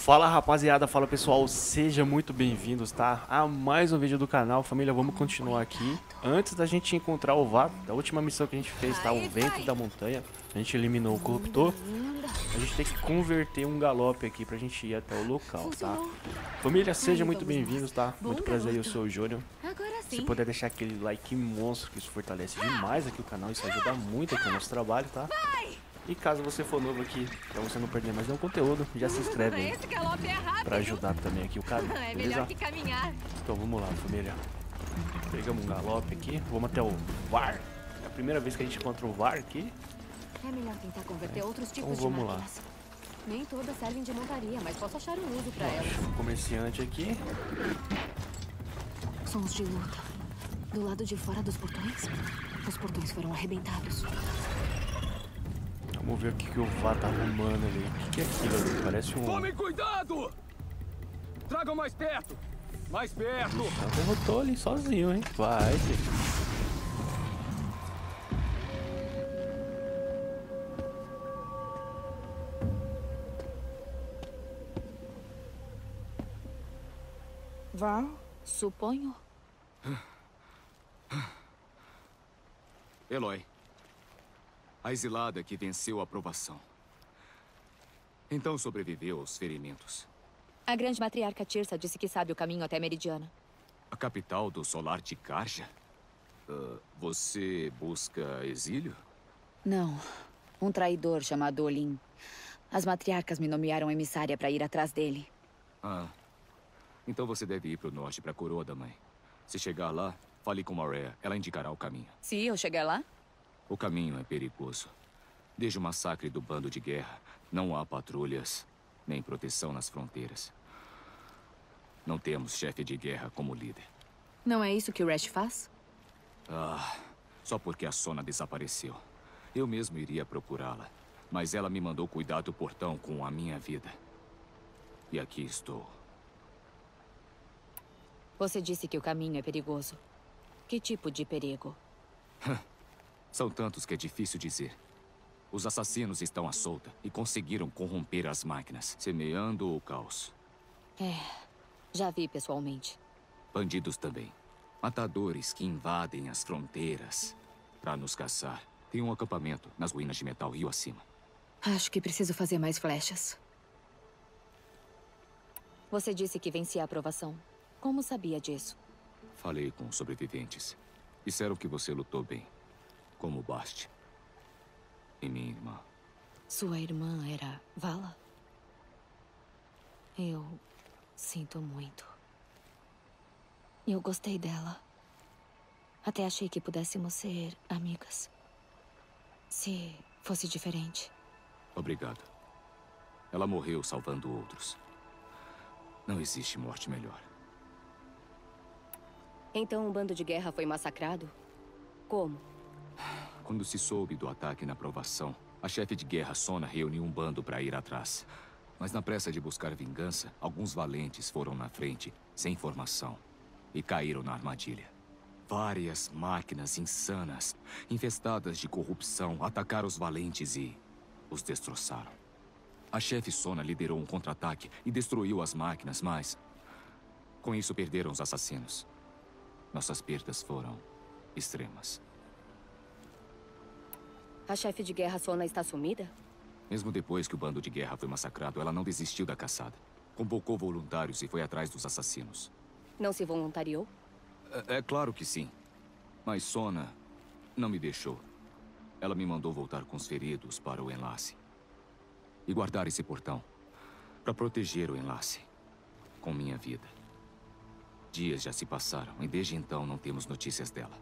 Fala rapaziada, fala pessoal, sejam muito bem-vindos, tá? A mais um vídeo do canal, família, vamos continuar aqui. Antes da gente encontrar o Varl, da última missão que a gente fez, tá? O vento da montanha, a gente eliminou o corruptor. A gente tem que converter um galope aqui pra gente ir até o local, tá? Família, sejam muito bem-vindos, tá? Muito prazer, eu sou o Júnior. Se puder deixar aquele like monstro, que isso fortalece demais aqui o canal, isso ajuda muito aqui o nosso trabalho, tá? E caso você for novo aqui, pra você não perder mais nenhum conteúdo, já se inscreve aí, pra ajudar também aqui o canal, beleza? Então vamos lá, família. Pegamos um galope aqui, vamos até o Varl. É a primeira vez que a gente encontra o Varl aqui. É melhor tentar converter outros tipos de máquinas. Então vamos lá. Nem todas servem de montaria, mas posso achar um uso pra elas. Um comerciante aqui. Sons de luta. Do lado de fora dos portões, os portões foram arrebentados. Vamos ver o que o Vá tá arrumando ali. O que é aquilo ali? Parece um... Tome cuidado! Tragam mais perto! Mais perto! Ela derrotou ali sozinho, hein? Vai, gente. Vá, suponho. Eloy. A exilada que venceu a provação. Então sobreviveu aos ferimentos. A grande matriarca Tirsa disse que sabe o caminho até Meridiana. A capital do Solar de Carja? Você busca exílio? Não. Um traidor chamado Olin. As matriarcas me nomearam emissária para ir atrás dele. Ah. Então você deve ir para o norte, para a Coroa da Mãe. Se chegar lá, fale com Maurea. Ela indicará o caminho. Se eu chegar lá? O caminho é perigoso. Desde o massacre do bando de guerra, não há patrulhas, nem proteção nas fronteiras. Não temos chefe de guerra como líder. Não é isso que o Rash faz? Ah, só porque a Sona desapareceu. Eu mesmo iria procurá-la, mas ela me mandou cuidar do portão com a minha vida. E aqui estou. Você disse que o caminho é perigoso. Que tipo de perigo? São tantos que é difícil dizer. Os assassinos estão à solta e conseguiram corromper as máquinas, semeando o caos. É, já vi pessoalmente. Bandidos também. Matadores que invadem as fronteiras para nos caçar. Tem um acampamento nas ruínas de metal rio acima. Acho que preciso fazer mais flechas. Você disse que vencia a aprovação. Como sabia disso? Falei com os sobreviventes. Disseram que você lutou bem. Como Bast. E minha irmã. Sua irmã era Vala? Eu sinto muito. Eu gostei dela. Até achei que pudéssemos ser amigas. Se fosse diferente. Obrigado. Ela morreu salvando outros. Não existe morte melhor. Então o bando de guerra foi massacrado? Como? Quando se soube do ataque na provação, a chefe de guerra Sona reuniu um bando para ir atrás. Mas na pressa de buscar vingança, alguns valentes foram na frente, sem formação, e caíram na armadilha. Várias máquinas insanas, infestadas de corrupção, atacaram os valentes e os destroçaram. A chefe Sona liderou um contra-ataque e destruiu as máquinas, mas com isso perderam os assassinos. Nossas perdas foram extremas. A chefe de guerra Sona está sumida? Mesmo depois que o bando de guerra foi massacrado, ela não desistiu da caçada. Convocou voluntários e foi atrás dos assassinos. Não se voluntariou? É claro que sim. Mas Sona não me deixou. Ela me mandou voltar com os feridos para o enlace. E guardar esse portão. Para proteger o enlace. Com minha vida. Dias já se passaram e desde então não temos notícias dela.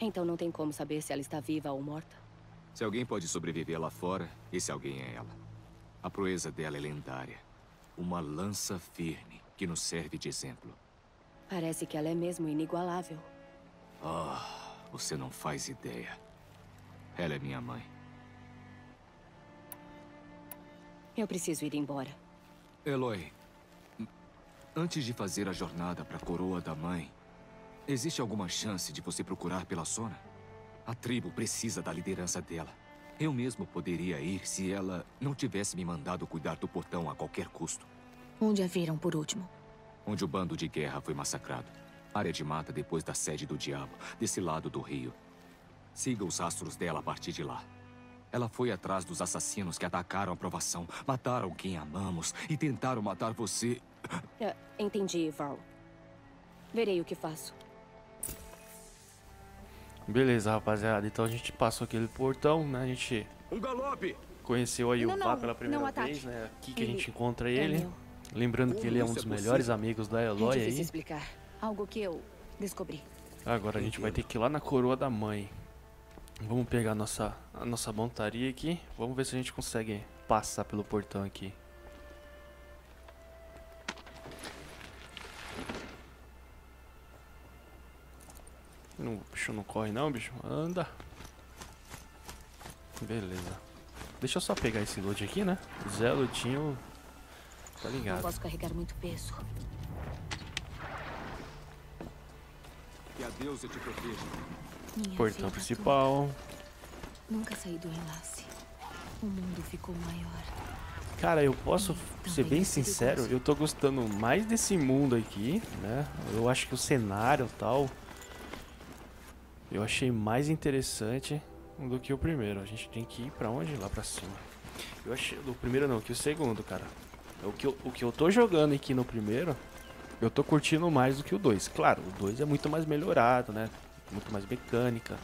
Então não tem como saber se ela está viva ou morta? Se alguém pode sobreviver lá fora, esse alguém é ela. A proeza dela é lendária. Uma lança firme que nos serve de exemplo. Parece que ela é mesmo inigualável. Ah, você não faz ideia. Ela é minha mãe. Eu preciso ir embora. Eloy, antes de fazer a jornada para a Coroa da Mãe, existe alguma chance de você procurar pela Sona? A tribo precisa da liderança dela. Eu mesmo poderia ir se ela não tivesse me mandado cuidar do portão a qualquer custo. Onde a viram por último? Onde o bando de guerra foi massacrado. Área de mata depois da sede do diabo, desse lado do rio. Siga os rastros dela a partir de lá. Ela foi atrás dos assassinos que atacaram a provação, mataram quem amamos e tentaram matar você. Entendi, Varl. Verei o que faço. Beleza, rapaziada. Então a gente passou aquele portão, né? A gente conheceu aí o Varl pela primeira vez, né? Aqui que a gente encontra ele. Lembrando que ele é um dos melhores amigos da Eloy aí. Explicar algo que eu descobri. Agora a gente vai ter que ir lá na Coroa da Mãe. Vamos pegar a nossa montaria aqui. Vamos ver se a gente consegue passar pelo portão aqui. O bicho não corre não, bicho. Anda. Beleza. Deixa eu só pegar esse loot aqui, né? Zé Lutinho. Tá ligado. Não posso carregar muito peso. Que a deusa te proteja. Portão principal. Nunca saí do enlace. O mundo ficou maior. Cara, eu posso ser bem sincero, eu tô gostando mais desse mundo aqui, né? Eu acho que o cenário e tal, eu achei mais interessante do que o primeiro. A gente tem que ir pra onde? Lá pra cima. Eu achei, o primeiro não, que o segundo, cara. O que eu tô jogando aqui no primeiro, eu tô curtindo mais do que o 2. Claro, o 2 é muito mais melhorado, né? Muito mais mecânica,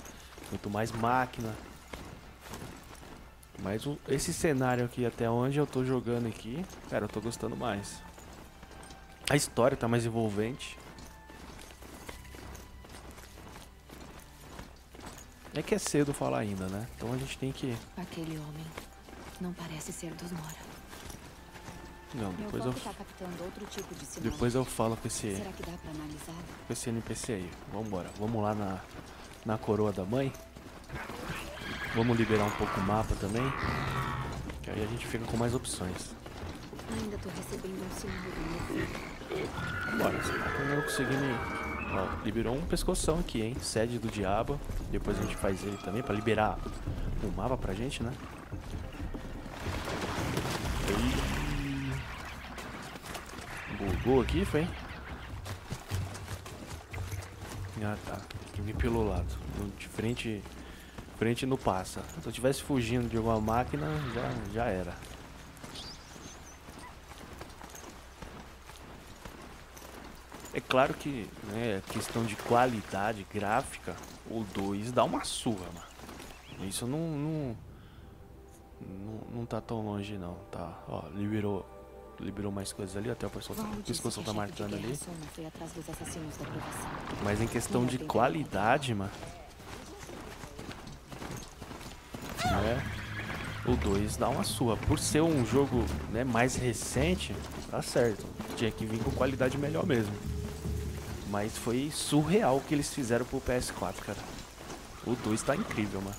muito mais máquina. Mas esse cenário aqui, até onde eu tô jogando aqui, cara, eu tô gostando mais. A história tá mais envolvente. É que é cedo falar ainda, né? Então a gente tem que... Aquele homem não parece ser dos Nora. Não, depois eu falo com esse NPC aí. Vambora, vamos lá na Coroa da Mãe. Vamos liberar um pouco o mapa também, que aí a gente fica com mais opções. Ainda tô recebendo um sinal do meu filho. Vambora, eu não consegui me... Ó, liberou um pescoção aqui, hein? Sede do diabo. Depois a gente faz ele também pra liberar o mapa pra gente, né? E... Bugou aqui, foi? Ah, tá. Tem que ir pelo lado. De frente não passa. Se eu tivesse fugindo de alguma máquina, já era. É claro que, né, questão de qualidade gráfica, o 2 dá uma surra, mano. Isso não tá tão longe, não. Tá, ó, liberou mais coisas ali, até o pessoal tá marcando ali. Mas em questão de qualidade, mano, né, o 2 dá uma sua. Por ser um jogo, né, mais recente, tá certo. Tinha que vir com qualidade melhor mesmo. Mas foi surreal o que eles fizeram pro PS4, cara. O 2 tá incrível, mano.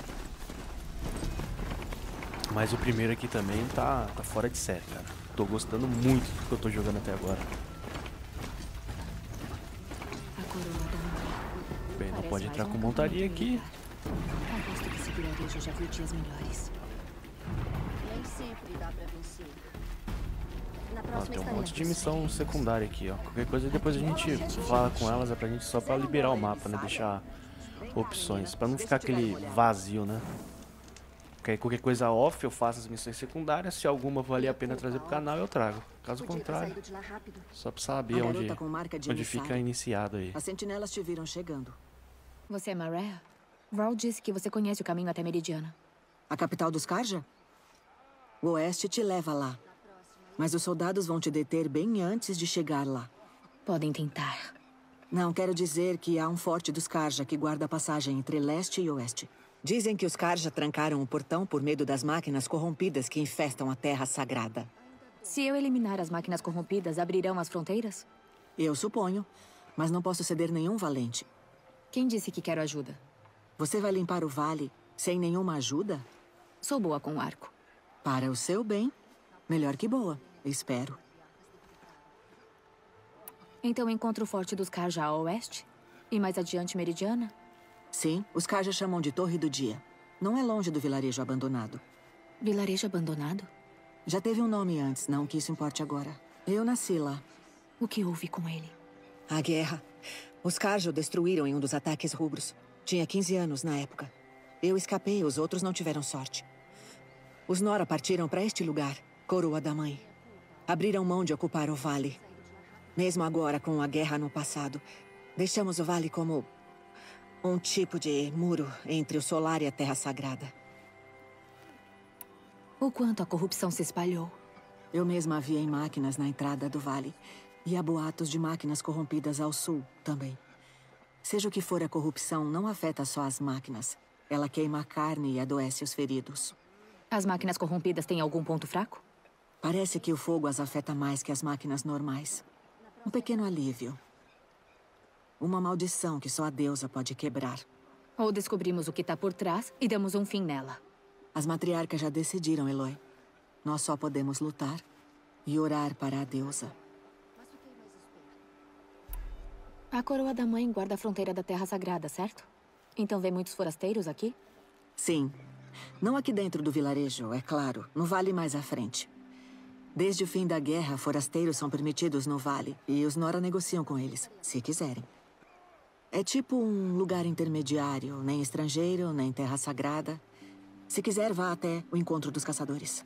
Mas o primeiro aqui também tá fora de série, cara. Tô gostando muito do que eu tô jogando até agora. Bem, não pode entrar com montaria aqui. Ó, tem um monte de missão secundária aqui, ó. Qualquer coisa depois a gente fala com elas, é pra gente só pra liberar o mapa, né? Deixar opções, pra não ficar aquele vazio, né? Qualquer coisa off, eu faço as missões secundárias. Se alguma valer a pena trazer pro canal, eu trago. Caso contrário, só pra saber onde fica iniciado aí. As sentinelas te viram chegando. Você é Maurea? Varl disse que você conhece o caminho até Meridiana. A capital dos Karja? O oeste te leva lá. Mas os soldados vão te deter bem antes de chegar lá. Podem tentar. Não, quero dizer que há um forte dos Karja que guarda a passagem entre leste e oeste. Dizem que os Karja trancaram o portão por medo das máquinas corrompidas que infestam a Terra Sagrada. Se eu eliminar as máquinas corrompidas, abrirão as fronteiras? Eu suponho, mas não posso ceder nenhum valente. Quem disse que quero ajuda? Você vai limpar o vale sem nenhuma ajuda? Sou boa com arco. Para o seu bem, melhor que boa, espero. Então encontro o forte dos Karja a oeste? E mais adiante Meridiana? Sim, os Karja chamam de Torre do Dia. Não é longe do Vilarejo Abandonado. Vilarejo Abandonado? Já teve um nome antes, não que isso importe agora. Eu nasci lá. O que houve com ele? A guerra. Os Karja o destruíram em um dos ataques rubros. Tinha 15 anos na época. Eu escapei, os outros não tiveram sorte. Os Nora partiram para este lugar, Coroa da Mãe. Abriram mão de ocupar o Vale. Mesmo agora, com a guerra no passado, deixamos o Vale como um tipo de muro entre o Solar e a Terra Sagrada. O quanto a corrupção se espalhou? Eu mesma havia em máquinas na entrada do Vale. E há boatos de máquinas corrompidas ao sul também. Seja o que for, a corrupção não afeta só as máquinas. Ela queima a carne e adoece os feridos. As máquinas corrompidas têm algum ponto fraco? Parece que o fogo as afeta mais que as máquinas normais. Um pequeno alívio. Uma maldição que só a deusa pode quebrar. Ou descobrimos o que está por trás e damos um fim nela. As matriarcas já decidiram, Eloy. Nós só podemos lutar e orar para a deusa. A Coroa da Mãe guarda a fronteira da Terra Sagrada, certo? Então vem muitos forasteiros aqui? Sim. Não aqui dentro do vilarejo, é claro. No vale mais à frente. Desde o fim da guerra, forasteiros são permitidos no vale. E os Nora negociam com eles, se quiserem. É tipo um lugar intermediário. Nem estrangeiro, nem Terra Sagrada. Se quiser, vá até o encontro dos caçadores.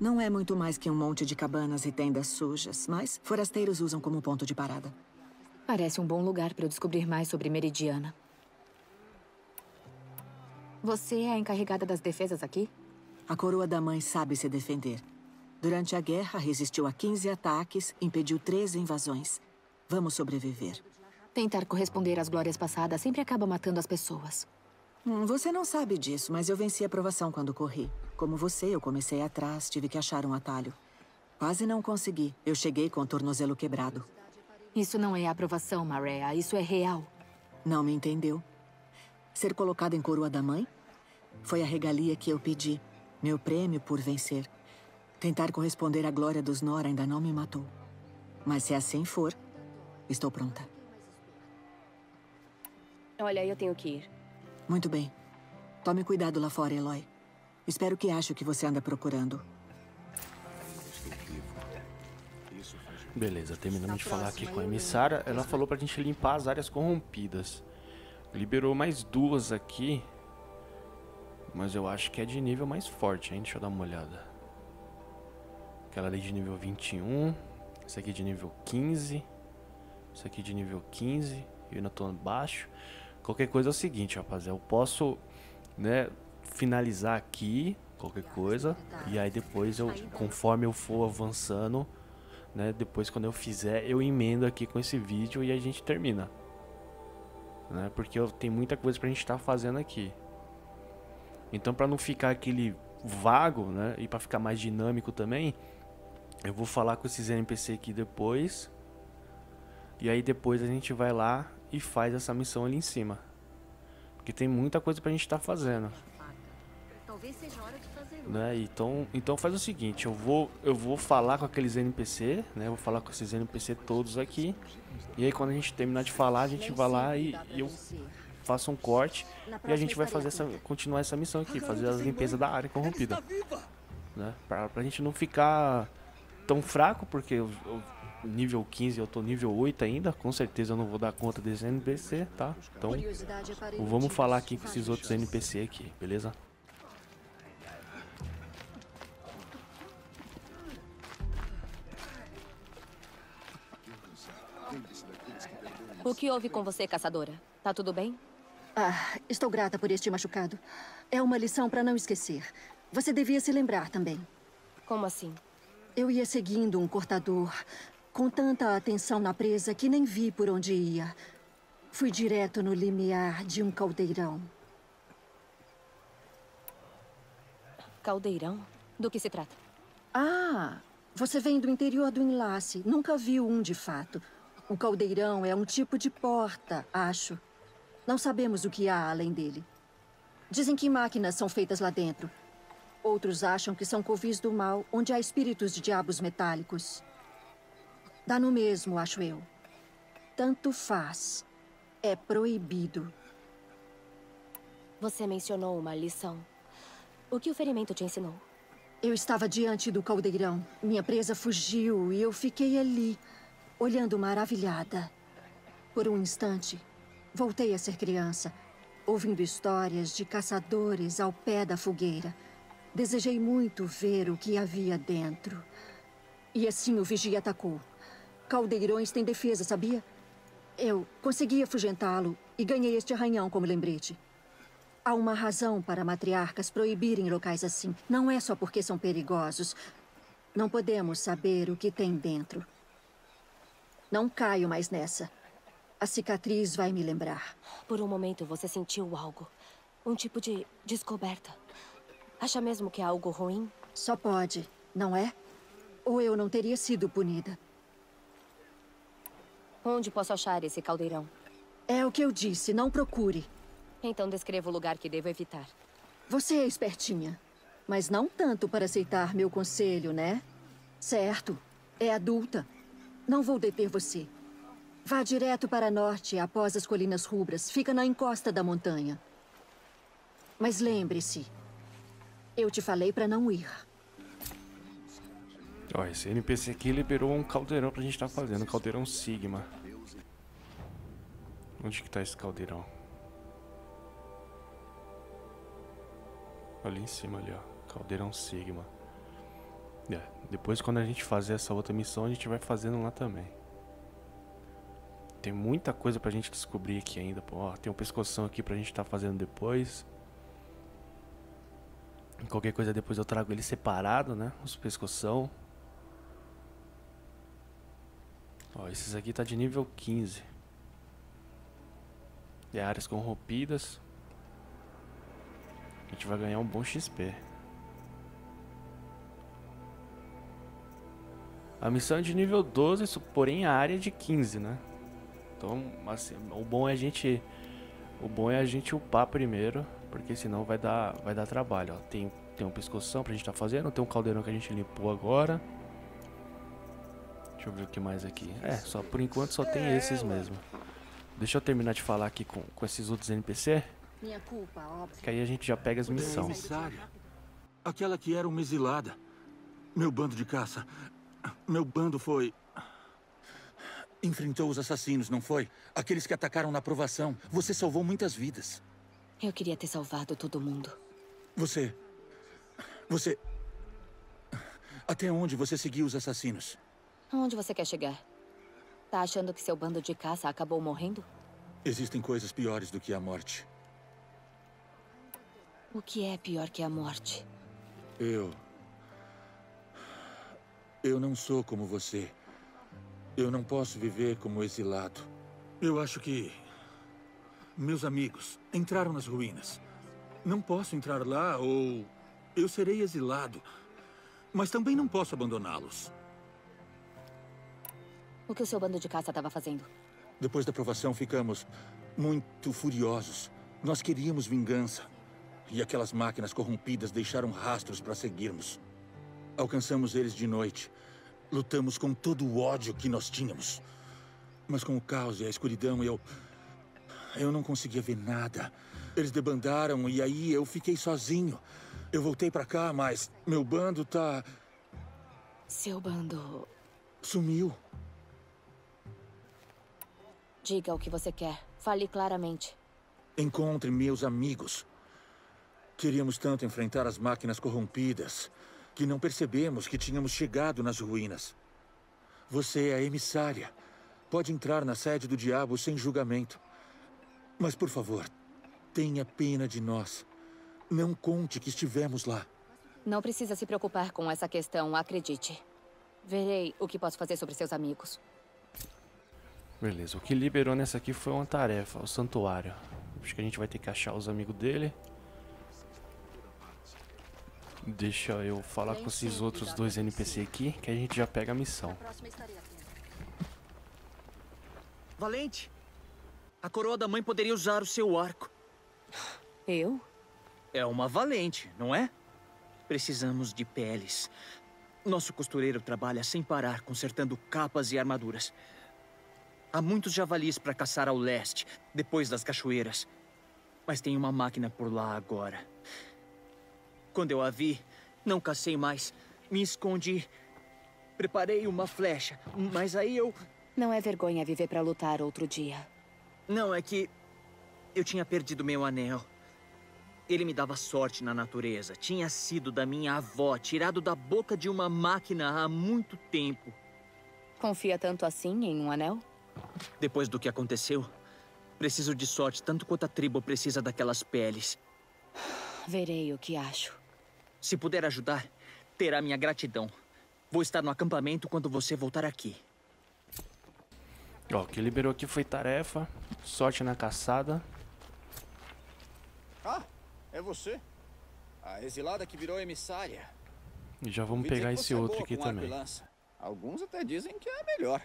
Não é muito mais que um monte de cabanas e tendas sujas. Mas forasteiros usam como ponto de parada. Parece um bom lugar para eu descobrir mais sobre Meridiana. Você é a encarregada das defesas aqui? A Coroa da Mãe sabe se defender. Durante a guerra, resistiu a 15 ataques, impediu 13 invasões. Vamos sobreviver. Tentar corresponder às glórias passadas sempre acaba matando as pessoas. Você não sabe disso, mas eu venci a provação quando corri. Como você, eu comecei atrás, tive que achar um atalho. Quase não consegui. Eu cheguei com o tornozelo quebrado. Isso não é aprovação, Maurea. Isso é real. Não me entendeu. Ser colocada em Coroa da Mãe? Foi a regalia que eu pedi. Meu prêmio por vencer. Tentar corresponder à glória dos Nora ainda não me matou. Mas se assim for, estou pronta. Olha, eu tenho que ir. Muito bem. Tome cuidado lá fora, Eloy. Espero que ache o que você anda procurando. Beleza, terminamos de falar aqui com a Emissária. Ela falou pra gente limpar as áreas corrompidas. Liberou mais duas aqui. Mas eu acho que é de nível mais forte, hein? Deixa eu dar uma olhada. Aquela ali de nível 21. Essa aqui de nível 15. Essa aqui de nível 15. Eu ainda tô baixo. Qualquer coisa é o seguinte, rapaziada. Eu posso, né, finalizar aqui. Qualquer coisa. E aí depois, eu, conforme eu for avançando... Né? Depois, quando eu fizer, eu emendo aqui com esse vídeo e a gente termina, né? Porque tem muita coisa pra gente estar fazendo aqui. Então, pra não ficar aquele vago, né? E pra ficar mais dinâmico também, eu vou falar com esses NPC aqui depois. E aí depois a gente vai lá e faz essa missão ali em cima. Porque tem muita coisa pra gente estar fazendo. Talvez seja hora de fazer isso. Né? Então faz o seguinte, eu vou falar com aqueles NPC, né? Vou falar com esses NPC todos aqui. E aí quando a gente terminar de falar, a gente vai lá e eu faço um corte e a gente vai fazer continuar essa missão aqui, fazer a limpeza da área corrompida, né? Pra gente não ficar tão fraco, porque eu nível 15, eu tô nível 8 ainda. Com certeza eu não vou dar conta desse NPC, tá? Então vamos falar aqui com esses outros NPC aqui, beleza? O que houve com você, caçadora? Tá tudo bem? Ah, estou grata por este machucado. É uma lição para não esquecer. Você devia se lembrar também. Como assim? Eu ia seguindo um cortador com tanta atenção na presa que nem vi por onde ia. Fui direto no limiar de um caldeirão. Caldeirão? Do que se trata? Ah, você vem do interior do enlace. Nunca viu um de fato. Um caldeirão é um tipo de porta, acho. Não sabemos o que há além dele. Dizem que máquinas são feitas lá dentro. Outros acham que são covis do mal, onde há espíritos de diabos metálicos. Dá no mesmo, acho eu. Tanto faz. É proibido. Você mencionou uma lição. O que o ferimento te ensinou? Eu estava diante do caldeirão. Minha presa fugiu e eu fiquei ali, olhando maravilhada. Por um instante, voltei a ser criança, ouvindo histórias de caçadores ao pé da fogueira. Desejei muito ver o que havia dentro. E assim o vigia atacou. Caldeirões têm defesa, sabia? Eu consegui afugentá-lo e ganhei este arranhão como lembrete. Há uma razão para matriarcas proibirem locais assim. Não é só porque são perigosos. Não podemos saber o que tem dentro. Não caio mais nessa. A cicatriz vai me lembrar. Por um momento você sentiu algo. Um tipo de descoberta. Acha mesmo que é algo ruim? Só pode, não é? Ou eu não teria sido punida. Onde posso achar esse caldeirão? É o que eu disse, não procure. Então descreva o lugar que devo evitar. Você é espertinha, mas não tanto para aceitar meu conselho, né? Certo, é adulta. Não vou deter você. Vá direto para norte, após as Colinas Rubras. Fica na encosta da montanha. Mas lembre-se... eu te falei pra não ir. Ó, esse NPC aqui liberou um caldeirão pra gente tá fazendo. Caldeirão Sigma. Onde que tá esse caldeirão? Ali em cima, ali, ó. Caldeirão Sigma. É, depois quando a gente fazer essa outra missão, a gente vai fazendo lá também. Tem muita coisa pra gente descobrir aqui ainda, pô. Ó, tem um pescoção aqui pra gente tá fazendo depois. Qualquer coisa depois eu trago ele separado, né? Os pescoção. Ó, esses aqui tá de nível 15. É áreas corrompidas. A gente vai ganhar um bom XP. A missão é de nível 12, isso, porém a área é de 15, né? Então, assim, o bom é a gente upar primeiro. Porque senão vai dar trabalho, ó. Tem um pescoção pra gente tá fazendo. Tem um caldeirão que a gente limpou agora. Deixa eu ver o que mais aqui. É, só por enquanto só tem esses mesmo. Deixa eu terminar de falar aqui com esses outros NPC. Minha culpa, óbvio. Que aí a gente já pega as missões. Aquela que era uma exilada. Meu bando de caça. Meu bando foi... enfrentou os assassinos, não foi? Aqueles que atacaram na provação. Você salvou muitas vidas. Eu queria ter salvado todo mundo. Você... até onde você seguiu os assassinos? Onde você quer chegar? Tá achando que seu bando de caça acabou morrendo? Existem coisas piores do que a morte. O que é pior que a morte? Eu não sou como você. Eu não posso viver como exilado. Eu acho que... meus amigos entraram nas ruínas. Não posso entrar lá ou eu serei exilado. Mas também não posso abandoná-los. O que o seu bando de caça estava fazendo? Depois da provação ficamos muito furiosos. Nós queríamos vingança. E aquelas máquinas corrompidas deixaram rastros para seguirmos. Alcançamos eles de noite. Lutamos com todo o ódio que nós tínhamos. Mas com o caos e a escuridão eu não conseguia ver nada. Eles debandaram e aí eu fiquei sozinho. Eu voltei pra cá, mas meu bando tá... Seu bando... sumiu. Diga o que você quer. Fale claramente. Encontre meus amigos. Queríamos tanto enfrentar as máquinas corrompidas que não percebemos que tínhamos chegado nas ruínas. Você é a emissária. Pode entrar na sede do diabo sem julgamento. Mas, por favor, tenha pena de nós. Não conte que estivemos lá. Não precisa se preocupar com essa questão, acredite. Verei o que posso fazer sobre seus amigos. Beleza, o que liberou nessa aqui foi uma tarefa, o santuário. Acho que a gente vai ter que achar os amigos dele. Deixa eu falar com esses outros dois NPC aqui, que a gente já pega a missão. Valente! A Coroa da Mãe poderia usar o seu arco. Eu? É uma valente, não é? Precisamos de peles. Nosso costureiro trabalha sem parar, consertando capas e armaduras. Há muitos javalis para caçar ao leste, depois das cachoeiras. Mas tem uma máquina por lá agora. Quando eu a vi, Não cacei mais. Me escondi. Preparei uma flecha, mas aí eu... Não é vergonha viver pra lutar outro dia. Não, é que... eu tinha perdido meu anel. Ele me dava sorte na natureza. Tinha sido da minha avó, tirado da boca de uma máquina há muito tempo. Confia tanto assim em um anel? Depois do que aconteceu, preciso de sorte tanto quanto a tribo precisa daquelas peles. Verei o que acho. Se puder ajudar, terá minha gratidão. Vou estar no acampamento quando você voltar aqui. Ó, o que liberou aqui foi tarefa, sorte na caçada. Ah, é você? A exilada que virou emissária. E já vamos pegar esse outro aqui também. Alguns até dizem que é melhor.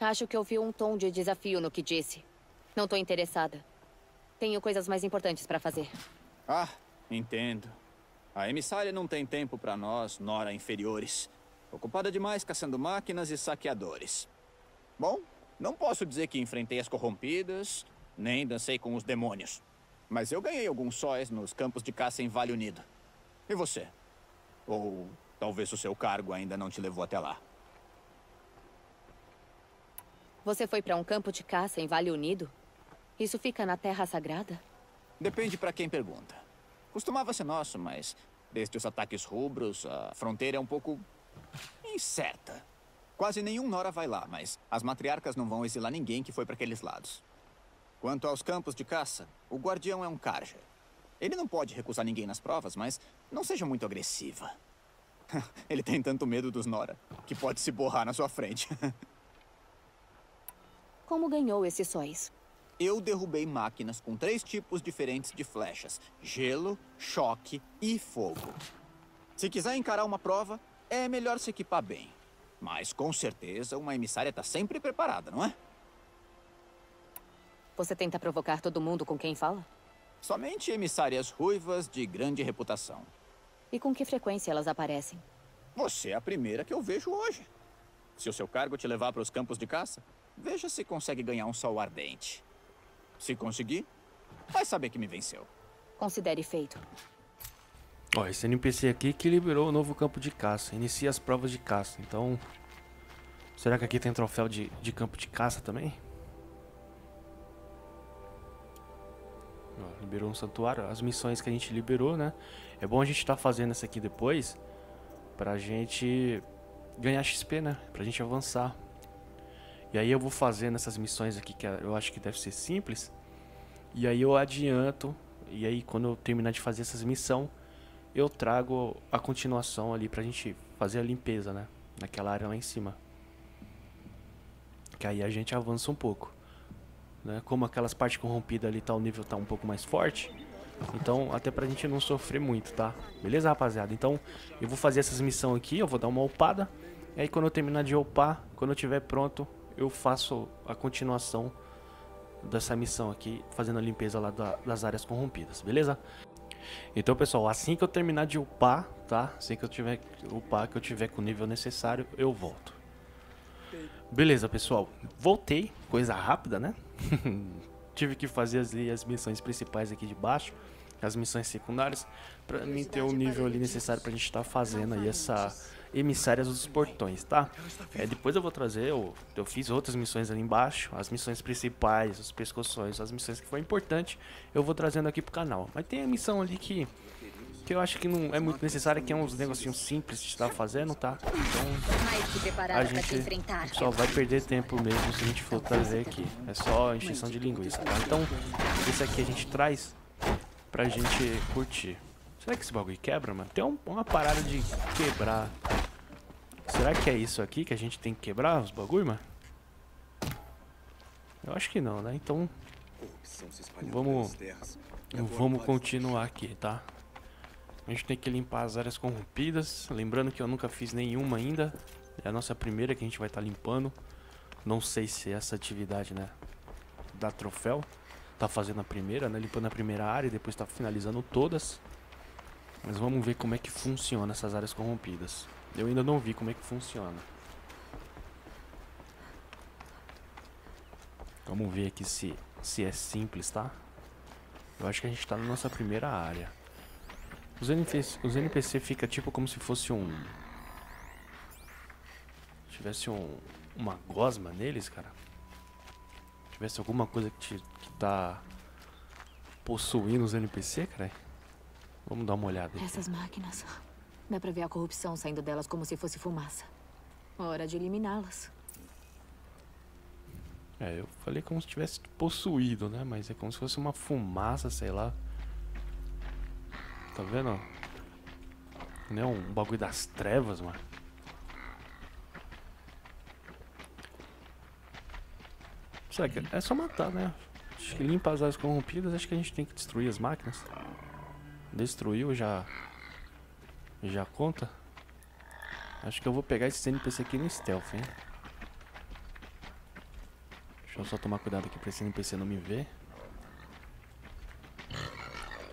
Acho que ouvi um tom de desafio no que disse. Não tô interessada. Tenho coisas mais importantes pra fazer. Ah, entendo. A emissária não tem tempo pra nós, Nora inferiores. Ocupada demais caçando máquinas e saqueadores. Bom, não posso dizer que enfrentei as corrompidas, nem dancei com os demônios. Mas eu ganhei alguns sóis nos campos de caça em Vale Unido. E você? Ou... talvez o seu cargo ainda não te levou até lá. Você foi para um campo de caça em Vale Unido? Isso fica na Terra Sagrada? Depende para quem pergunta. Costumava ser nosso, mas desde os ataques rubros, a fronteira é um pouco incerta. Quase nenhum Nora vai lá, mas as matriarcas não vão exilar ninguém que foi para aqueles lados. Quanto aos campos de caça, o guardião é um Karja. Ele não pode recusar ninguém nas provas, mas não seja muito agressiva. Ele tem tanto medo dos Nora, que pode se borrar na sua frente. Como ganhou esses sóis? Eu derrubei máquinas com 3 tipos diferentes de flechas. Gelo, choque e fogo. Se quiser encarar uma prova, é melhor se equipar bem. Mas com certeza uma emissária tá sempre preparada, não é? Você tenta provocar todo mundo com quem fala? Somente emissárias ruivas de grande reputação. E com que frequência elas aparecem? Você é a primeira que eu vejo hoje. Se o seu cargo te levar para os campos de caça, veja se consegue ganhar um sol ardente. Se conseguir, vai saber que me venceu. Considere feito. Ó, esse NPC aqui que liberou o novo campo de caça. Inicia as provas de caça, então... será que aqui tem troféu de campo de caça também? Liberou um santuário, as missões que a gente liberou, né? É bom a gente estar fazendo essa aqui depois, pra gente ganhar XP, né? Pra gente avançar. E aí eu vou fazendo essas missões aqui, que eu acho que deve ser simples. E aí eu adianto, e aí quando eu terminar de fazer essas missões, eu trago a continuação ali pra gente fazer a limpeza, né? Naquela área lá em cima. Que aí a gente avança um pouco. Como aquelas partes corrompidas ali tá, o nível tá um pouco mais forte. Então até pra gente não sofrer muito, tá? Beleza, rapaziada? Então eu vou fazer essas missões aqui, eu vou dar uma upada. E aí quando eu terminar de upar, quando eu tiver pronto, eu faço a continuação dessa missão aqui, fazendo a limpeza lá das áreas corrompidas, beleza? Então pessoal, assim que eu terminar de upar, tá? Assim que eu tiver upar, que eu tiver com o nível necessário, eu volto. Beleza, pessoal, voltei, coisa rápida, né? Tive que fazer as missões principais aqui de baixo, as missões secundárias, pra mim ter o nível ali necessário pra gente estar fazendo aí essa emissária dos portões, tá? Depois eu vou trazer, eu fiz outras missões ali embaixo, as missões principais, os pescoções, as missões que foi importante, eu vou trazendo aqui pro canal. Mas tem a missão ali que eu acho que não é muito necessário, que é uns negocinhos simples de estar fazendo, tá? Então, a gente só vai perder tempo mesmo se a gente for trazer aqui. É só encheção de linguiça, tá? Então, esse aqui a gente traz pra gente curtir. Será que esse bagulho quebra, mano? Tem uma parada de quebrar. Será que é isso aqui que a gente tem que quebrar, os bagulho, mano? Eu acho que não, né? Então, vamos continuar aqui, tá? A gente tem que limpar as áreas corrompidas. Lembrando que eu nunca fiz nenhuma ainda. É a nossa primeira que a gente vai estar limpando. Não sei se essa atividade, né, dá troféu. Tá fazendo a primeira, né? Limpando a primeira área e depois tá finalizando todas. Mas vamos ver como é que funciona essas áreas corrompidas. Eu ainda não vi como é que funciona. Vamos ver aqui se é simples, tá? Eu acho que a gente tá na nossa primeira área. Os NPC fica tipo como se fosse um... Tivesse uma gosma neles, cara. Tivesse alguma coisa que tá possuindo os NPC, cara. Vamos dar uma olhada aí. Essas máquinas... Dá pra ver a corrupção saindo delas como se fosse fumaça. Hora de eliminá-las. É, eu falei como se tivesse possuído, né? Mas é como se fosse uma fumaça, sei lá. Tá vendo? Não é um bagulho das trevas, mano. Sabe, é só matar, né? Acho que limpa as áreas corrompidas, acho que a gente tem que destruir as máquinas. Destruiu, já conta? Acho que eu vou pegar esse NPC aqui no stealth, hein? Deixa eu só tomar cuidado aqui pra esse NPC não me ver.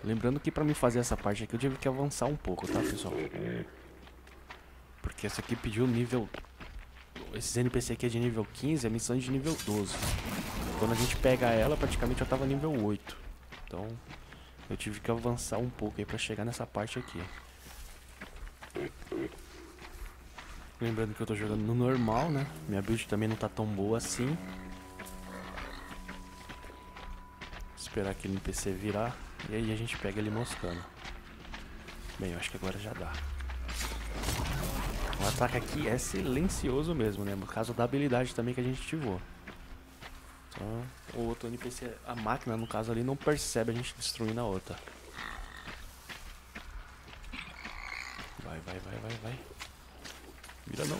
Lembrando que pra me fazer essa parte aqui eu tive que avançar um pouco, tá, pessoal? Porque essa aqui pediu nível... Esses NPC aqui é de nível 15, a missão é de nível 12. Quando a gente pega ela, praticamente eu tava nível 8. Então, eu tive que avançar um pouco aí pra chegar nessa parte aqui. Lembrando que eu tô jogando no normal, né? Minha build também não tá tão boa assim. Esperar aquele NPC virar. E aí a gente pega ele moscando. Bem, eu acho que agora já dá. O ataque aqui é silencioso mesmo, né? No caso da habilidade também que a gente ativou. Então, o outro NPC, a máquina no caso ali, não percebe a gente destruindo a outra. Vai, vai, vai, vai, vai. Vira não.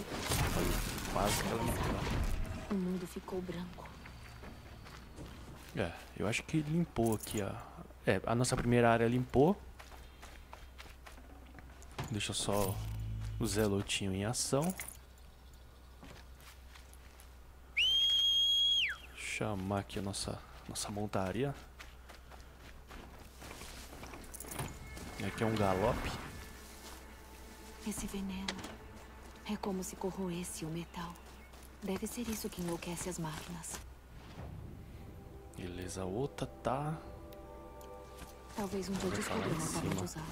Quase que ela me virou. O mundo ficou branco. É, eu acho que limpou aqui a... É, a nossa primeira área limpou. Deixa só o Zelotinho em ação. Chamar aqui a nossa montaria. E aqui é um galope. Esse veneno é como se corroesse o metal. Deve ser isso que enlouquece as máquinas. Beleza, a outra tá... Talvez um dia descobramos a forma de usá-la.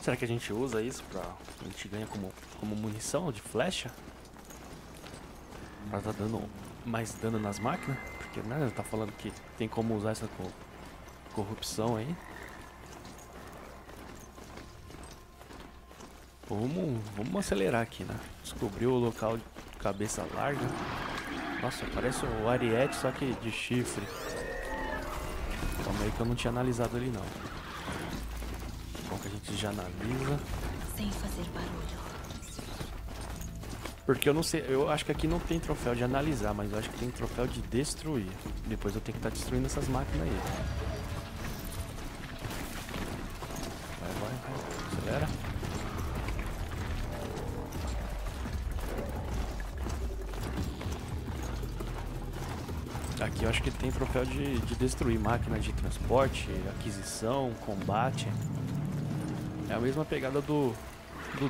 Será que a gente usa isso pra... A gente ganha como munição de flecha? Pra tá dando mais dano nas máquinas? Porque, né, tá falando que tem como usar essa corrupção aí. Vamos acelerar aqui, né? Descobriu o local de cabeça larga. Nossa, parece o Ariete, só que de chifre. Calma aí que eu não tinha analisado ele não. Bom que a gente já analisa. Sem fazer barulho. Porque eu não sei, eu acho que aqui não tem troféu de analisar, mas eu acho que tem troféu de destruir. Depois eu tenho que estar destruindo essas máquinas aí. Vai, vai, vai. Acelera. Aqui eu acho que tem troféu de destruir máquina de transporte, aquisição, combate. É a mesma pegada do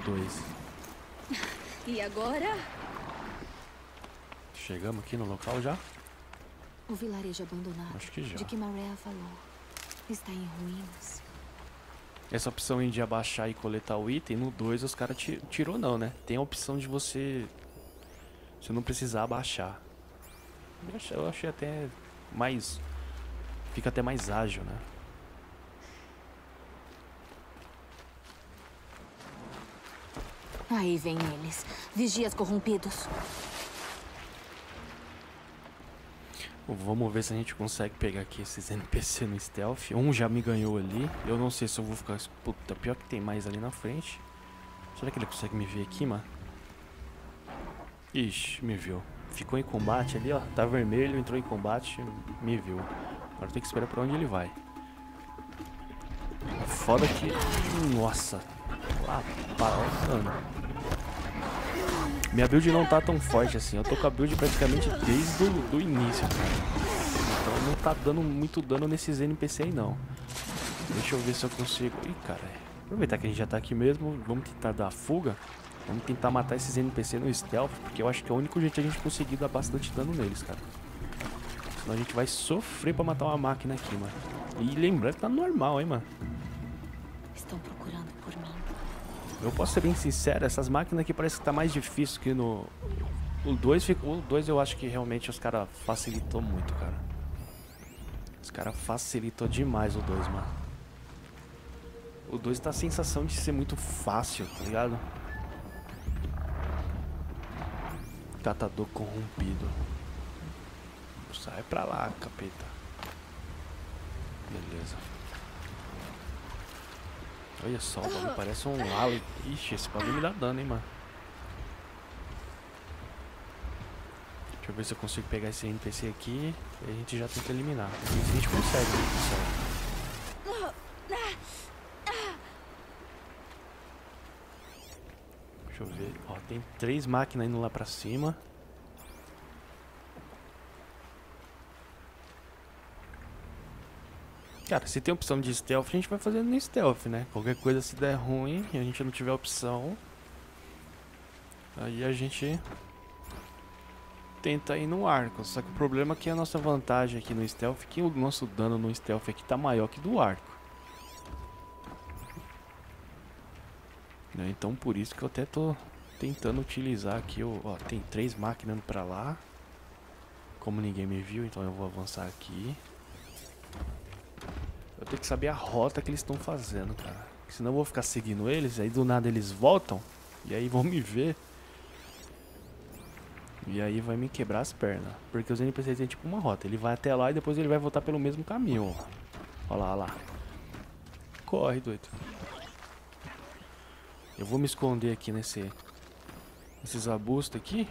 2. E agora? Chegamos aqui no local já? O vilarejo abandonado. Acho que já. De que Maurea falou. Está em ruínas. Essa opção de abaixar e coletar o item, no 2 os caras tirou não, né? Tem a opção de você não precisar abaixar. Eu achei até mais... Fica até mais ágil, né? Aí vem eles. Vigias corrompidos. Vamos ver se a gente consegue pegar aqui esses NPC no stealth. Um já me ganhou ali. Eu não sei se eu vou ficar... Puta, pior que tem mais ali na frente. Será que ele consegue me ver aqui, mano? Ixi, me viu. Ficou em combate ali, ó. Tá vermelho, entrou em combate, me viu. Agora tem que esperar pra onde ele vai. Foda que... Nossa. Lá, mano. Minha build não tá tão forte assim. Eu tô com a build praticamente desde do início, cara. Então não tá dando muito dano nesses NPC aí, não. Deixa eu ver se eu consigo... Ih, cara. Aproveitar que a gente já tá aqui mesmo. Vamos tentar dar a fuga. Vamos tentar matar esses NPC no stealth, porque eu acho que é o único jeito de a gente conseguir dar bastante dano neles, cara. Senão a gente vai sofrer pra matar uma máquina aqui, mano. E lembrando que tá normal, hein, mano. Estão procurando por mim. Eu posso ser bem sincero, essas máquinas aqui parece que tá mais difícil que no... O 2 ficou... O 2 eu acho que realmente os caras facilitou muito, cara. Os caras facilitou demais o 2, mano. O 2 tá a sensação de ser muito fácil, tá ligado? Catador corrompido. Sai pra lá, capeta. Beleza. Olha só, o bagulho parece um alien. Ixi, esse bagulho me dá dano, hein, mano. Deixa eu ver se eu consigo pegar esse NPC aqui. E a gente já tenta eliminar. A gente consegue, pessoal. Deixa eu ver. Ó, tem 3 máquinas indo lá pra cima. Cara, se tem opção de stealth, a gente vai fazendo no stealth, né? Qualquer coisa, se der ruim e a gente não tiver opção, aí a gente tenta ir no arco. Só que o problema é que a nossa vantagem aqui no stealth, que o nosso dano no stealth aqui tá maior que do arco. Então por isso que eu até tô tentando utilizar aqui, ó, tem 3 máquinas indo pra lá. Como ninguém me viu, então eu vou avançar aqui. Eu tenho que saber a rota que eles estão fazendo, cara. Porque senão eu vou ficar seguindo eles, aí do nada eles voltam, e aí vão me ver. E aí vai me quebrar as pernas. Porque os NPCs têm tipo uma rota. Ele vai até lá e depois ele vai voltar pelo mesmo caminho. Olha lá, olha lá. Corre, doido. Eu vou me esconder aqui nesses arbustos aqui.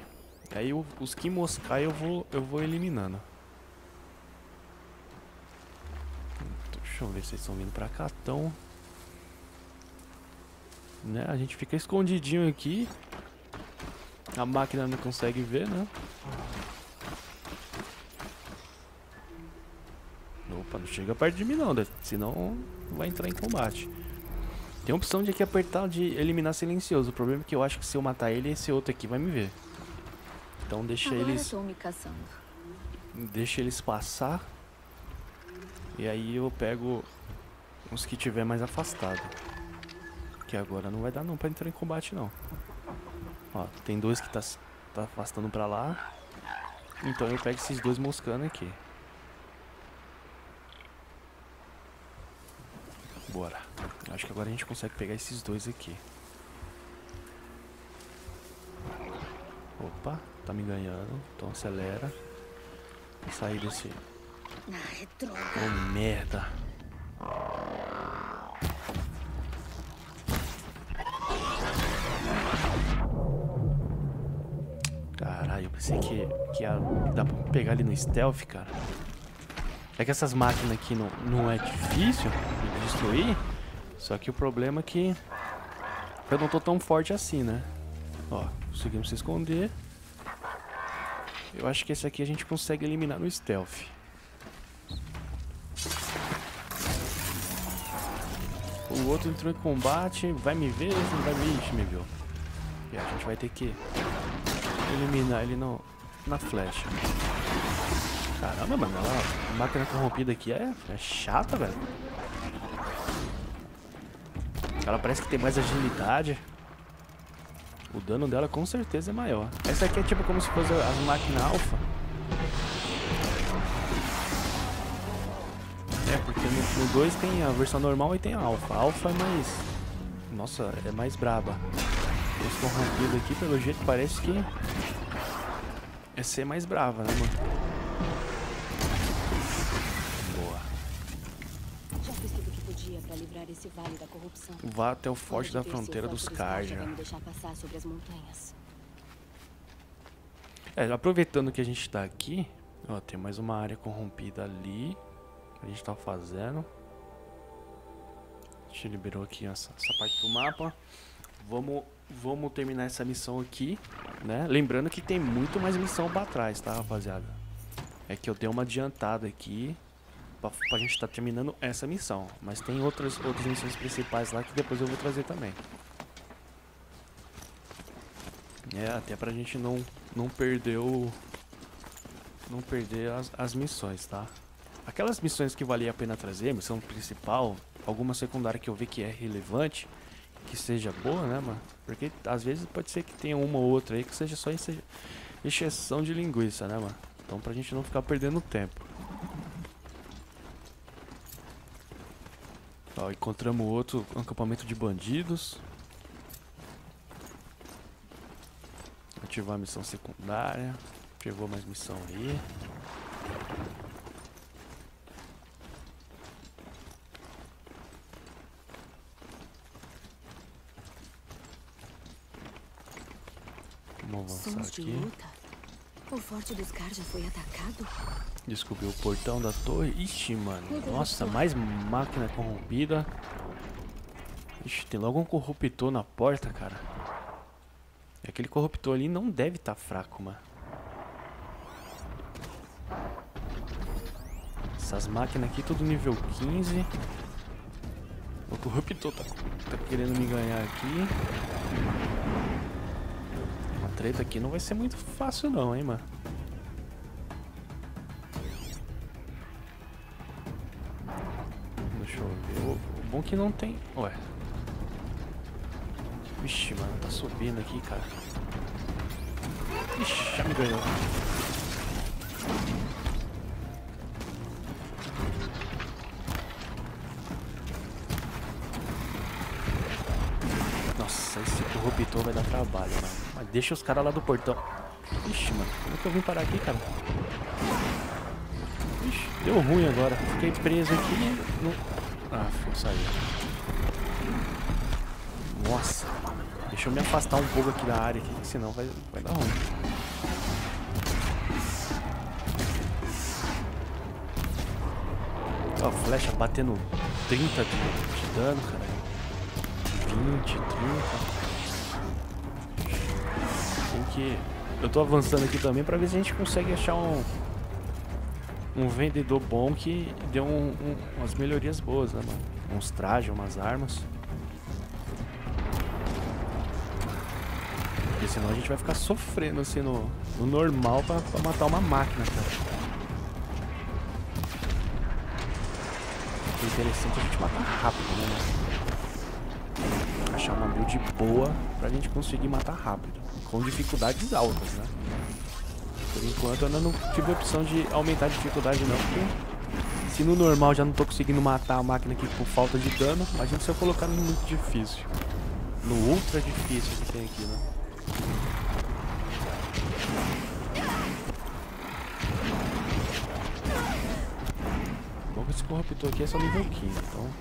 E aí os que moscar eu vou eliminando. Deixa eu ver se eles estão vindo pra cá, então... Né? A gente fica escondidinho aqui. A máquina não consegue ver, né? Opa, não chega perto de mim não, senão vai entrar em combate. Tem a opção de aqui apertar de eliminar silencioso. O problema é que eu acho que se eu matar ele, esse outro aqui vai me ver. Então deixa eles... Deixa eles passar. E aí eu pego os que tiver mais afastado. Que agora não vai dar não pra entrar em combate não. Ó, tem 2 que tá afastando pra lá. Então eu pego esses 2 moscando aqui. Bora. Acho que agora a gente consegue pegar esses 2 aqui. Opa, tá me ganhando. Então acelera. Vou sair desse... Oh, merda. Caralho, eu pensei que ia dar pra pegar ali no stealth, cara. É que essas máquinas aqui não é difícil de destruir. Só que o problema é que eu não tô tão forte assim, né? Ó, conseguimos se esconder. Eu acho que esse aqui a gente consegue eliminar no stealth. O outro entrou em combate, vai me ver, esse não vai me viu. E a gente vai ter que eliminar ele na flecha. Caramba, mano, a máquina corrompida aqui é chata, velho. Ela parece que tem mais agilidade. O dano dela com certeza é maior. Essa aqui é tipo como se fosse as máquinas alfa. No 2 tem a versão normal e tem a alfa. A alfa é mais... Nossa, é mais braba. Esse corrompido aqui, pelo jeito, parece que... É ser mais brava, né, mano? Boa. Já fiz tudo o que podia pra livrar esse vale da corrupção. Vá até o forte da fronteira dos Karja. É, aproveitando que a gente tá aqui... Ó, tem mais uma área corrompida ali... A gente tá fazendo. A gente liberou aqui essa parte do mapa. Vamos terminar essa missão aqui, né? Lembrando que tem muito mais missão pra trás, tá, rapaziada? É que eu dei uma adiantada aqui pra gente tá terminando essa missão. Mas tem outras missões principais lá que depois eu vou trazer também. É, até pra gente não perder as missões, tá? Aquelas missões que valia a pena trazer, missão principal, alguma secundária que eu ver que é relevante, que seja boa, né, mano? Porque às vezes pode ser que tenha uma ou outra aí que seja só exceção de linguiça, né, mano? Então pra gente não ficar perdendo tempo. Ó, encontramos outro acampamento de bandidos. Ativar a missão secundária. Ativou mais missão aí. Vamos avançar aqui. O forte dos Karja foi atacado. Descobriu o portão da torre. Ixi, mano. Nossa, mais máquina corrompida. Ixi, tem logo um corruptor na porta, cara. E aquele corruptor ali não deve estar fraco, mano. Essas máquinas aqui, tudo nível 15. O corruptor tá querendo me ganhar aqui. Treta aqui não vai ser muito fácil não, hein, mano. Deixa eu ver. O bom que não tem... Ué. Vixe, mano, tá subindo aqui, cara. Ixi, já me ganhou. Nossa, esse corruptor vai dar trabalho, mano. Mas deixa os caras lá do portão. Ixi, mano, como que eu vim parar aqui, cara? Ixi, deu ruim agora. Fiquei preso aqui no... Ah, saiu. Nossa. Deixa eu me afastar um pouco aqui da área aqui, senão vai dar ruim. Ó, flecha batendo 30 de dano, cara. 20, 30... Eu tô avançando aqui também pra ver se a gente consegue achar um vendedor bom que dê umas melhorias boas, né, mano? Uns trajes, umas armas. Porque senão a gente vai ficar sofrendo assim no normal pra matar uma máquina, cara. O interessante é a gente matar rápido, né? Achar uma build boa pra gente conseguir matar rápido. Com dificuldades altas, né? Por enquanto eu ainda não tive a opção de aumentar a dificuldade não, porque se no normal já não tô conseguindo matar a máquina aqui por falta de dano, imagina se eu colocar no muito difícil. No ultra difícil que tem aqui, né? Bom que esse corruptor aqui é só nível 15, então...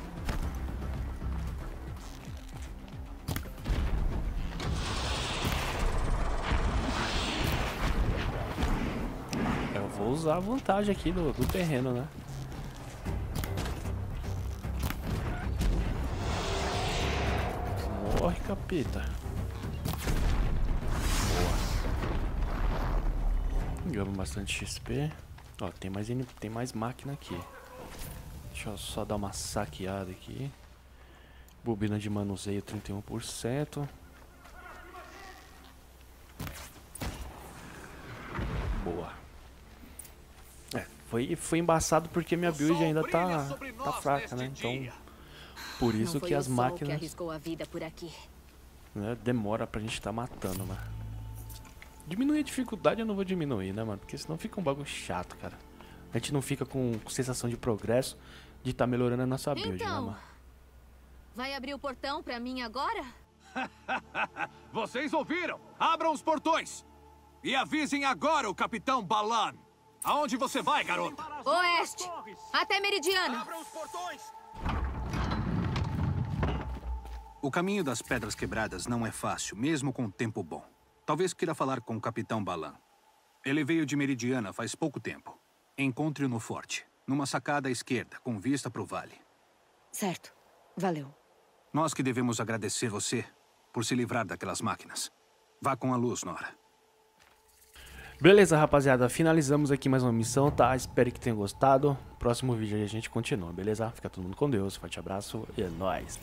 usar a vantagem aqui do terreno, né? Morre, capeta. Boa. Ganhamos bastante XP. Ó, tem mais máquina aqui. Deixa eu só dar uma saqueada aqui. Bobina de manuseio 31%. Boa. Foi embaçado porque minha build ainda tá fraca, né? Então, por isso que as máquinas... Né, demora pra gente tá matando, mano. Diminuir a dificuldade eu não vou diminuir, né, mano? Porque senão fica um bagulho chato, cara. A gente não fica com sensação de progresso de tá melhorando a nossa build, então, né, mano? Vai abrir o portão pra mim agora? Vocês ouviram? Abram os portões! E avisem agora o Capitão Balan! Aonde você vai, garota? Oeste! Até Meridiana! Abra os portões! O caminho das Pedras Quebradas não é fácil, mesmo com o tempo bom. Talvez queira falar com o Capitão Balan. Ele veio de Meridiana faz pouco tempo. Encontre-o no forte, numa sacada à esquerda, com vista pro vale. Certo. Valeu. Nós que devemos agradecer você por se livrar daquelas máquinas. Vá com a luz, Nora. Beleza, rapaziada, finalizamos aqui mais uma missão, tá? Espero que tenham gostado. Próximo vídeo aí a gente continua, beleza? Fica todo mundo com Deus, forte abraço e é nóis!